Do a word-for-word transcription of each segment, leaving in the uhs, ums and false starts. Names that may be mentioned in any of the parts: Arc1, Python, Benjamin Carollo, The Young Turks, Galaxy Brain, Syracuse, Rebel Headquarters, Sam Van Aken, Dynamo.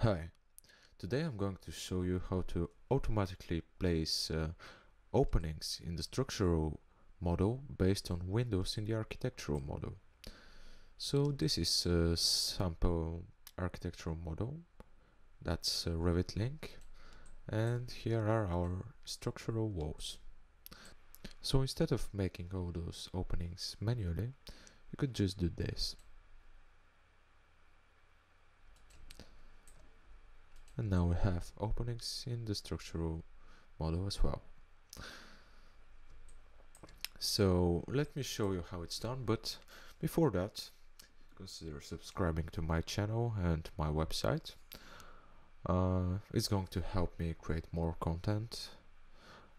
Hi, today I'm going to show you how to automatically place uh, openings in the structural model based on windows in the architectural model. So this is a sample architectural model, that's a Revit link, and here are our structural walls. So instead of making all those openings manually, you could just do this. And now we have openings in the structural model as well. So let me show you how it's done, but before that, consider subscribing to my channel and my website. Uh, it's going to help me create more content,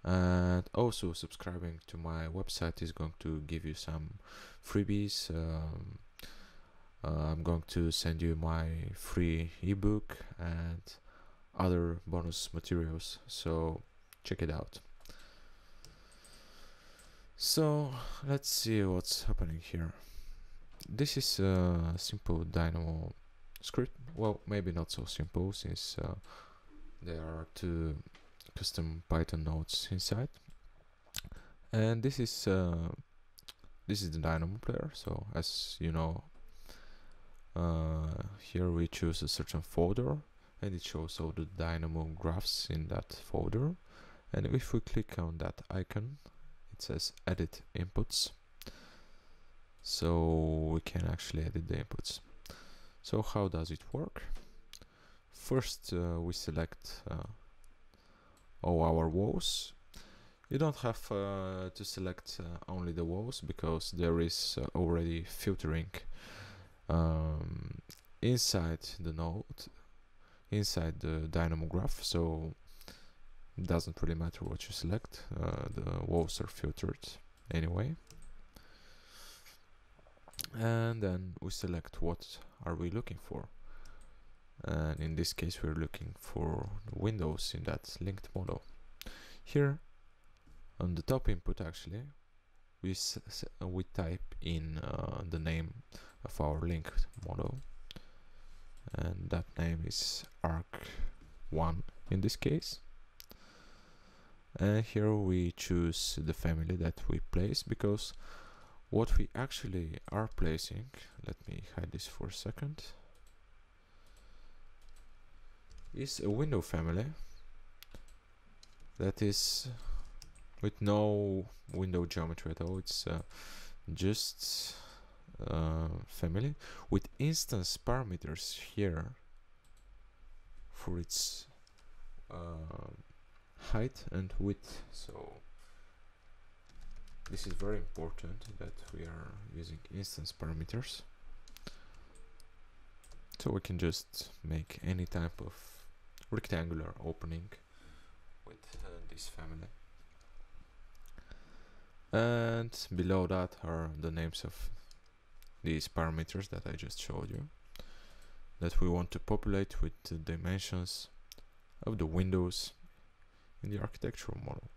and also subscribing to my website is going to give you some freebies. Um, uh, I'm going to send you my free ebook and other bonus materials, so check it out. So let's see what's happening here. This is a simple Dynamo script. Well, maybe not so simple, since uh, there are two custom Python nodes inside. And this is uh, this is the Dynamo player. So as you know, uh, here we choose a certain folder, and it shows all the Dynamo graphs in that folder. And if we click on that icon, it says edit inputs, so we can actually edit the inputs. So how does it work? First uh, we select uh, all our walls. You don't have uh, to select uh, only the walls, because there is uh, already filtering um, inside the node, inside the Dynamo graph, so doesn't really matter what you select, uh, the walls are filtered anyway. And then we select what are we looking for, and in this case we're looking for windows in that linked model. Here on the top input, actually we, s s we type in uh, the name of our linked model, and that name is arc one in this case. And here we choose the family that we place, because what we actually are placing, let me hide this for a second, is a window family that is with no window geometry at all. It's uh, just uh, family with instance parameters here for its uh, height and width. So this is very important that we are using instance parameters, so we can just make any type of rectangular opening with uh, this family. And below that are the names of these parameters that I just showed you, that we want to populate with the dimensions of the windows in the architectural model.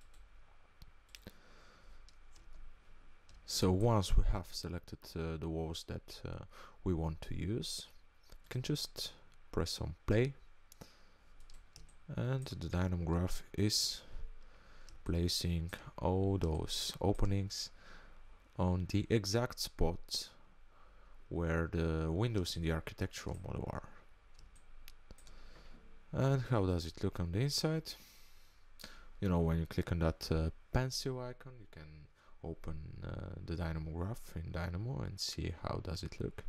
So once we have selected uh, the walls that uh, we want to use, you can just press on play, and the Dynamo graph is placing all those openings on the exact spot where the windows in the architectural model are. And how does it look on the inside? You know, when you click on that uh, pencil icon, you can open uh, the Dynamo graph in Dynamo and see how does it look.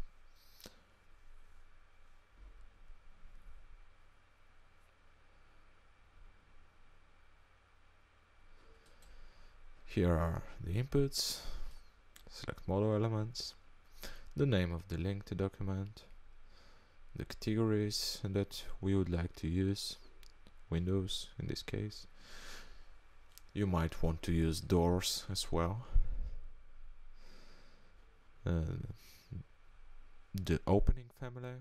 Here are the inputs, select model elements, the name of the linked document, the categories that we would like to use, windows in this case. You might want to use doors as well. Uh, the opening family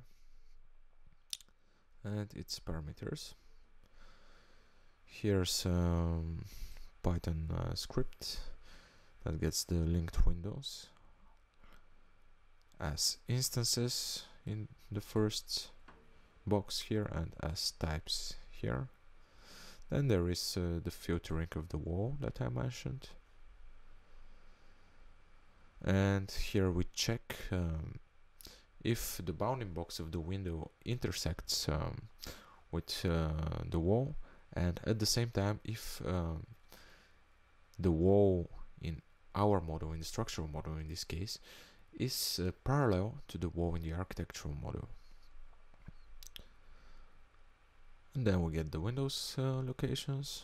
and its parameters. Here's a um, Python uh, script that gets the linked windows as instances in the first box here and as types here. Then there is uh, the filtering of the wall that I mentioned. And here we check um, if the bounding box of the window intersects um, with uh, the wall, and at the same time if um, the wall in our model, in the structural model in this case, is uh, parallel to the wall in the architectural model. And then we get the windows uh, locations.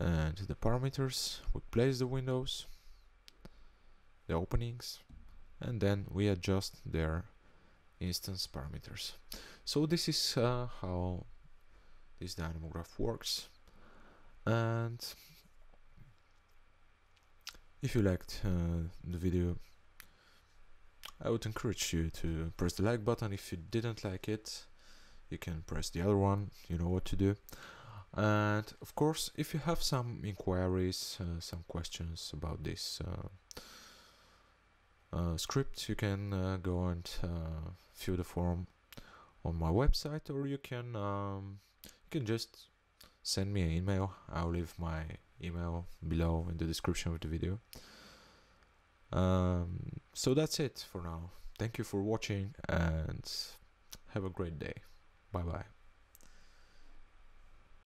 And the parameters, we place the windows, the openings, and then we adjust their instance parameters. So this is uh, how this Dynamo graph works. And if you liked uh, the video, I would encourage you to press the like button. If you didn't like it, you can press the other one, you know what to do. And of course, if you have some inquiries, uh, some questions about this uh, uh, script, you can uh, go and uh, fill the form on my website, or you can um, you can just send me an email. I'll leave my email below in the description of the video. Um, so that's it for now. Thank you for watching and have a great day. Bye bye.